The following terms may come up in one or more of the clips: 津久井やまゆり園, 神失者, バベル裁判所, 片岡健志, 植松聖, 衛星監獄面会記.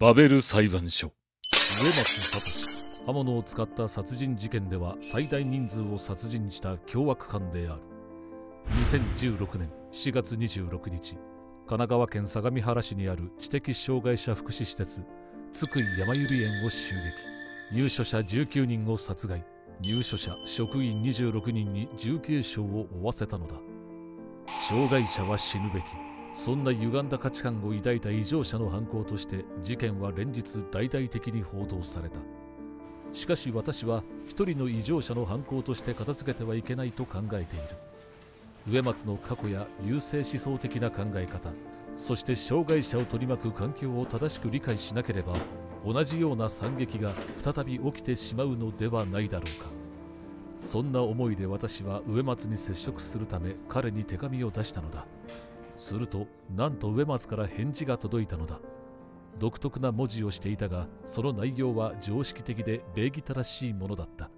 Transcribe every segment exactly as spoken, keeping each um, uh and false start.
バベル裁判所。植松聖、刃物を使った殺人事件では最大人数を殺人した凶悪犯である。にせんじゅうろくねんしがつにじゅうろくにち、神奈川県相模原市にある知的障害者福祉施設津久井やまゆり園を襲撃、入所者じゅうきゅうにんを殺害、入所者職員にじゅうろくにんに重軽傷を負わせたのだ。障害者は死ぬべき、そんな歪んだ価値観を抱いた異常者の犯行として事件は連日大々的に報道された。しかし私は一人の異常者の犯行として片付けてはいけないと考えている。植松の過去や優生思想的な考え方、そして障害者を取り巻く環境を正しく理解しなければ、同じような惨劇が再び起きてしまうのではないだろうか。そんな思いで私は植松に接触するため彼に手紙を出したのだ。するとなんと植松から返事が届いたのだ。独特な文字をしていたが、その内容は常識的で礼儀正しいものだった。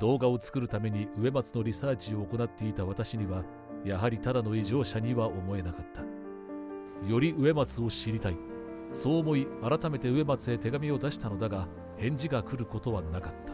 動画を作るために植松のリサーチを行っていた私には、やはりただの異常者には思えなかった。より植松を知りたい、そう思い改めて植松へ手紙を出したのだが、返事が来ることはなかった。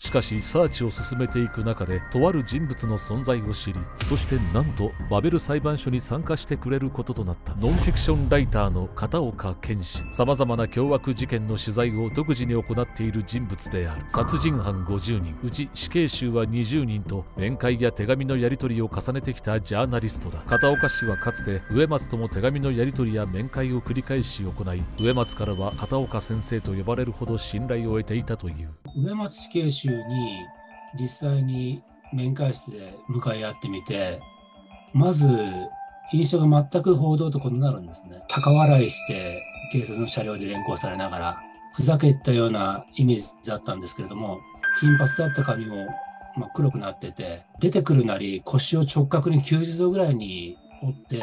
しかしサーチを進めていく中で、とある人物の存在を知り、そしてなんとバベル裁判所に参加してくれることとなった。ノンフィクションライターの片岡健志、さまざまな凶悪事件の取材を独自に行っている人物である。殺人犯ごじゅうにん、うち死刑囚はにじゅうにんと面会や手紙のやり取りを重ねてきたジャーナリストだ。片岡氏はかつて植松とも手紙のやり取りや面会を繰り返し行い、植松からは片岡先生と呼ばれるほど信頼を得ていたという。植松死刑囚に実際に面会室で向かい合ってみて、まず印象が全く報道と異なるんですね。高笑いして警察の車両で連行されながら、ふざけたようなイメージだったんですけれども、金髪だった髪もまあ黒くなってて、出てくるなり腰を直角にきゅうじゅうどぐらいに折って、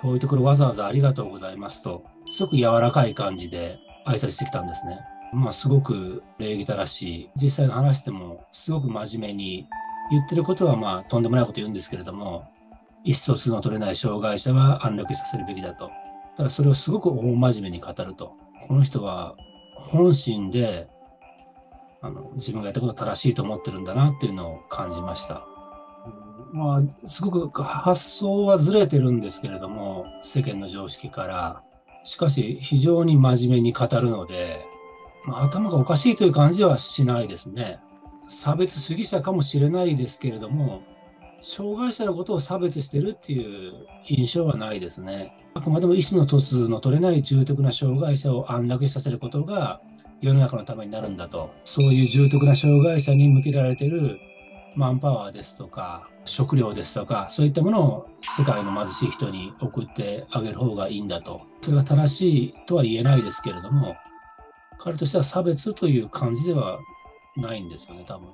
こういうところわざわざありがとうございますと、すごく柔らかい感じで挨拶してきたんですね。まあすごく礼儀正しい、実際の話してもすごく真面目に、言ってることはまあとんでもないこと言うんですけれども、意思疎通の取れない障害者は安楽死させるべきだと、ただそれをすごく大真面目に語ると、この人は本心であの自分がやったことが正しいと思ってるんだなっていうのを感じました。まあすごく発想はずれてるんですけれども、世間の常識から。しかし非常に真面目に語るので、頭がおかしいという感じはしないですね。差別主義者かもしれないですけれども、障害者のことを差別してるっていう印象はないですね。あくまでも意思の疎通の取れない重篤な障害者を安楽死させることが世の中のためになるんだと、そういう重篤な障害者に向けられてるマンパワーですとか食料ですとか、そういったものを世界の貧しい人に送ってあげる方がいいんだと。それが正しいとは言えないですけれども、彼としては差別という感じではないんですよね、多分。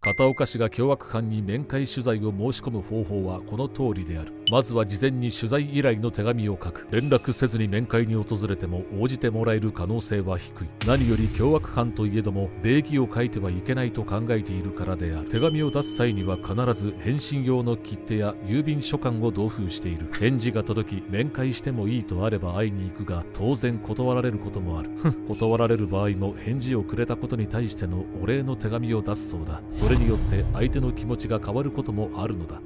片岡氏が凶悪犯に面会取材を申し込む方法はこの通りである。まずは事前に取材依頼の手紙を書く。連絡せずに面会に訪れても応じてもらえる可能性は低い。何より凶悪犯といえども礼儀を書いてはいけないと考えているからである。手紙を出す際には必ず返信用の切手や郵便書簡を同封している。返事が届き、面会してもいいとあれば会いに行くが、当然断られることもある。断られる場合も返事をくれたことに対してのお礼の手紙を出すそうだ。それによって相手の気持ちが変わることもあるのだ。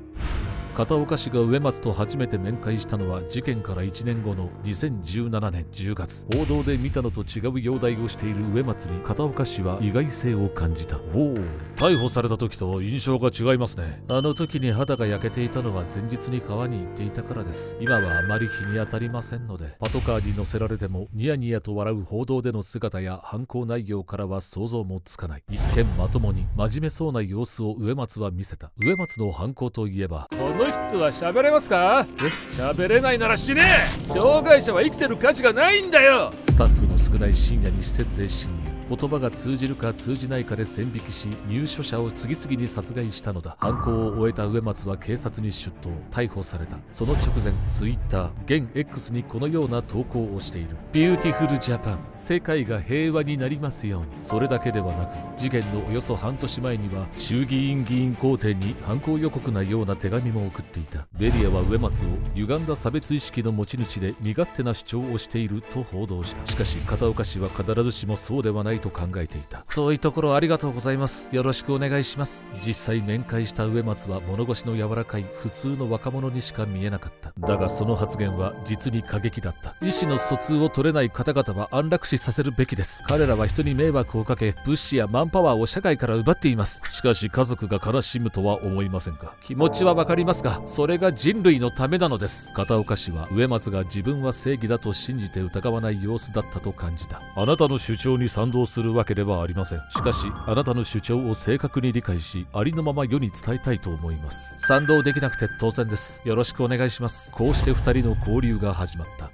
片岡氏が植松と初めて面会したのは事件からいちねんごのにせんじゅうななねんじゅうがつ。報道で見たのと違う容体をしている植松に片岡氏は意外性を感じた。おお、逮捕された時と印象が違いますね。あの時に肌が焼けていたのは前日に川に行っていたからです。今はあまり日に当たりませんので。パトカーに乗せられてもニヤニヤと笑う報道での姿や犯行内容からは想像もつかない。一見まともに真面目そうな様子を植松は見せた。植松の犯行といえば、この人は喋れますか？え？喋れないなら死ね！障害者は生きてる価値がないんだよ！スタッフの少ない深夜に施設へ侵入。言葉が通じるか通じないかで線引きし、入所者を次々に殺害したのだ。犯行を終えた植松は警察に出頭、逮捕された。その直前、Twitter 現 X にこのような投稿をしている。ビューティフルジャパン、世界が平和になりますように。それだけではなく、事件のおよそ半年前には衆議院議員公邸に犯行予告なような手紙も送っていた。メディアは植松を歪んだ差別意識の持ち主で身勝手な主張をしていると報道した。しかし片岡氏は必ずしもそうではないと考えていた。遠いところありがとうございます、よろしくお願いします。実際面会した植松は物腰の柔らかい普通の若者にしか見えなかった。だがその発言は実に過激だった。意思の疎通を取れない方々は安楽死させるべきです。彼らは人に迷惑をかけ、物資やマンパワーを社会から奪っています。しかし家族が悲しむとは思いませんか。気持ちはわかりますが、それが人類のためなのです。片岡氏は植松が自分は正義だと信じて疑わない様子だったと感じた。あなたの主張に賛同するわけではありません。しかしあなたの主張を正確に理解し、ありのまま世に伝えたいと思います。賛同できなくて当然です、よろしくお願いします。こうしてふたりの交流が始まった。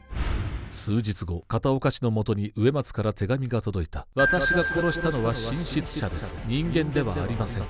数日後、片岡氏のもとに植松から手紙が届いた。私が殺したのは神失者です、人間ではありません。う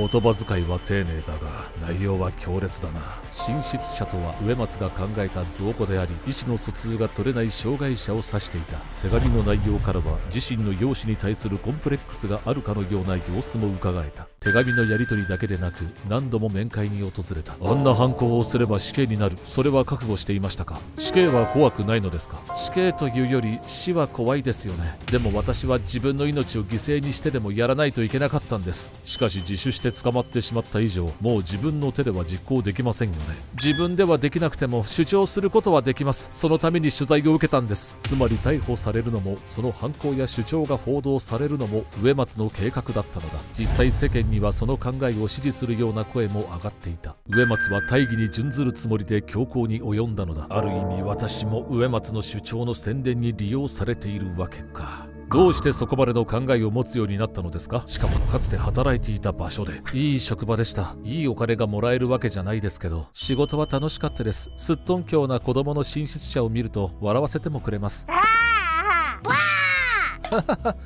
ーん、言葉遣いは丁寧だが内容は強烈だな。神失者とは植松が考えた造語であり、意思の疎通が取れない障害者を指していた。手紙の内容からは自身の容姿に対するコンプレックスがあるかのような様子もうかがえた。手紙のやり取りだけでなく、何度も面会に訪れた。あんな犯行をすれば死刑になる、それは覚悟していましたか。死刑は怖くないのですか。死刑というより死は怖いですよね。でも私は自分の命を犠牲にしてでもやらないといけなかったんです。しかし自首して捕まってしまった以上、もう自分の手では実行できませんよね。自分ではできなくても主張することはできます。そのために取材を受けたんです。つまり逮捕されるのも、その犯行や主張が報道されるのも植松の計画だったのだ。実際世間にはその考えを支持するような声も上がっていた。植松は大義に準ずるつもりで強行に及んだのだ。ある意味私も植松の主張の宣伝に利用されているわけか。どうしてそこまでの考えを持つようになったのですか。しかもかつて働いていた場所で。いい職場でした。いいお金がもらえるわけじゃないですけど、仕事は楽しかったです。すっとんきょうな子供の進出者を見ると笑わせてもくれます。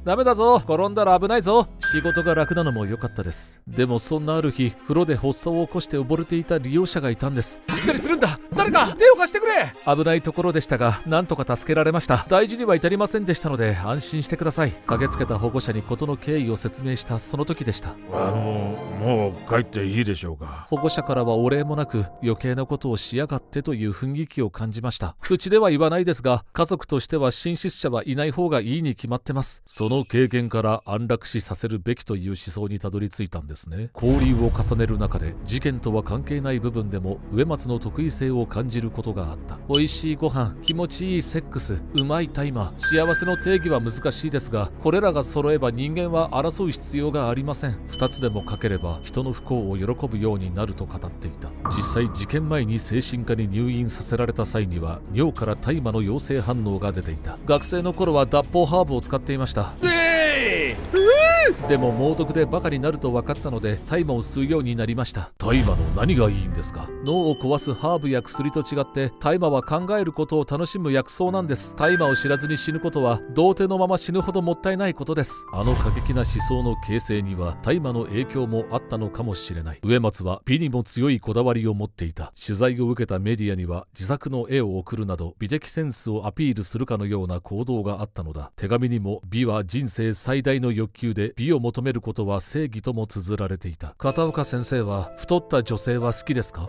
ダメだぞ、転んだら危ないぞ。仕事が楽なのも良かったです。でもそんなある日、風呂で発作を起こして溺れていた利用者がいたんです。しっかりするんだ、誰か手を貸してくれ。危ないところでしたが、なんとか助けられました。大事には至りませんでしたので安心してください。駆けつけた保護者に事の経緯を説明したその時でした。あの、もう帰っていいでしょうか。保護者からはお礼もなく、余計なことをしやがってという雰囲気を感じました。口では言わないですが、家族としては神失者はいない方がいいに決まってます。その経験から安楽死させるべきという思想にたどり着いたんですね。交流を重ねる中で、事件とは関係ない部分でも植松の得意性を感じることがあった。美味しいご飯、気持ちいいセックス、うまい大麻、幸せの定義は難しいですが、これらが揃えば人間は争う必要がありません。ふたつでもかければ人の不幸を喜ぶようになると語っていた。実際事件前に精神科に入院させられた際には、尿から大麻の陽性反応が出ていた。学生の頃は脱法ハーブを使っていました。えーでも猛毒でバカになると分かったので、大麻を吸うようになりました。大麻の何がいいんですか。脳を壊すハーブや薬と違って、大麻は考えることを楽しむ薬草なんです。大麻を知らずに死ぬことは童貞のまま死ぬほどもったいないことです。あの過激な思想の形成には大麻の影響もあったのかもしれない。植松は美にも強いこだわりを持っていた。取材を受けたメディアには自作の絵を送るなど美的センスをアピールするかのような行動があったのだ。手紙にも美は人生最大の欲求で、美を求めることは正義とも綴られていた。片岡先生は太った女性は好きですか。は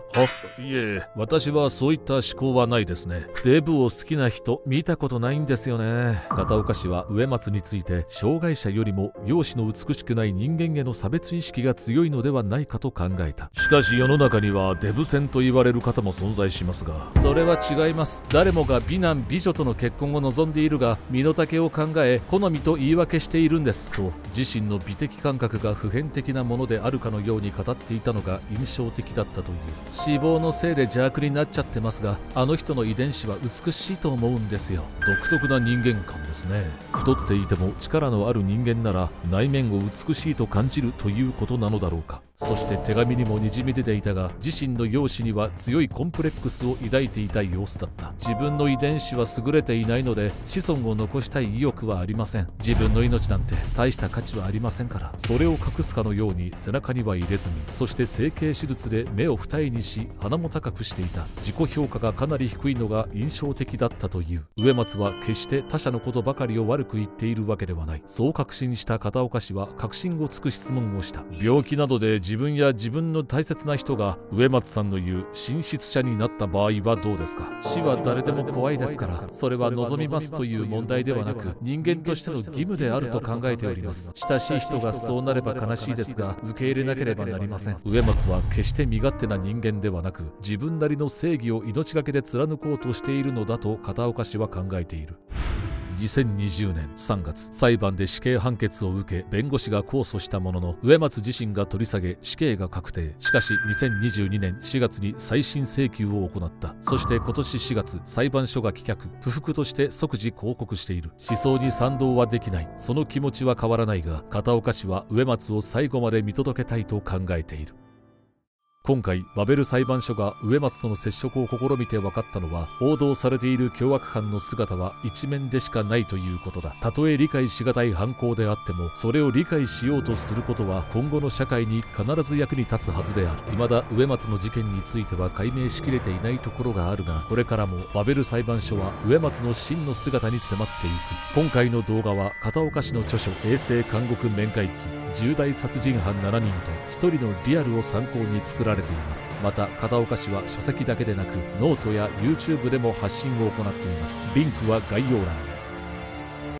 いえ、私はそういった思考はないですね。デブを好きな人見たことないんですよね。片岡氏は植松について、障害者よりも容姿の美しくない人間への差別意識が強いのではないかと考えた。しかし世の中にはデブ戦と言われる方も存在しますが、それは違います。誰もが美男美女との結婚を望んでいるが、身の丈を考え好みと言い訳しているんですと、自身自身の美的感覚が普遍的なものであるかのように語っていたのが印象的だったという。脂肪のせいで邪悪になっちゃってますが、あの人の遺伝子は美しいと思うんですよ。独特な人間観ですね。太っていても力のある人間なら内面を美しいと感じるということなのだろうか。そして手紙にもにじみ出ていたが、自身の容姿には強いコンプレックスを抱いていた様子だった。自分の遺伝子は優れていないので子孫を残したい意欲はありません。自分の命なんて大した価値はありませんから。それを隠すかのように背中には入れずに、そして整形手術で目を二重にし鼻も高くしていた。自己評価がかなり低いのが印象的だったという。植松は決して他者のことばかりを悪く言っているわけではない。そう確信した片岡氏は確信をつく質問をした。病気などで自分や自分の大切な人が植松さんの言う神失者になった場合はどうですか。死は誰でも怖いですから、それは望みますという問題ではなく、人間としての義務であると考えております。親しい人がそうなれば悲しいですが、受け入れなければなりません。植松は決して身勝手な人間ではなく、自分なりの正義を命がけで貫こうとしているのだと片岡氏は考えている。にせんにじゅうねんさんがつ、裁判で死刑判決を受け弁護士が控訴したものの、植松自身が取り下げ死刑が確定。しかしにせんにじゅうにねんしがつに再審請求を行った。そして今年しがつ、裁判所が棄却、不服として即時抗告している。思想に賛同はできない、その気持ちは変わらないが、片岡氏は植松を最後まで見届けたいと考えている。今回バベル裁判所が植松との接触を試みて分かったのは、報道されている凶悪犯の姿は一面でしかないということだ。たとえ理解しがたい犯行であっても、それを理解しようとすることは今後の社会に必ず役に立つはずである。未だ植松の事件については解明しきれていないところがあるが、これからもバベル裁判所は植松の真の姿に迫っていく。今回の動画は片岡氏の著書「衛星監獄面会記」重大殺人犯しちにんとひとりのリアルを参考に作られています。また片岡氏は書籍だけでなく、ノートや YouTube でも発信を行っています。リンクは概要欄。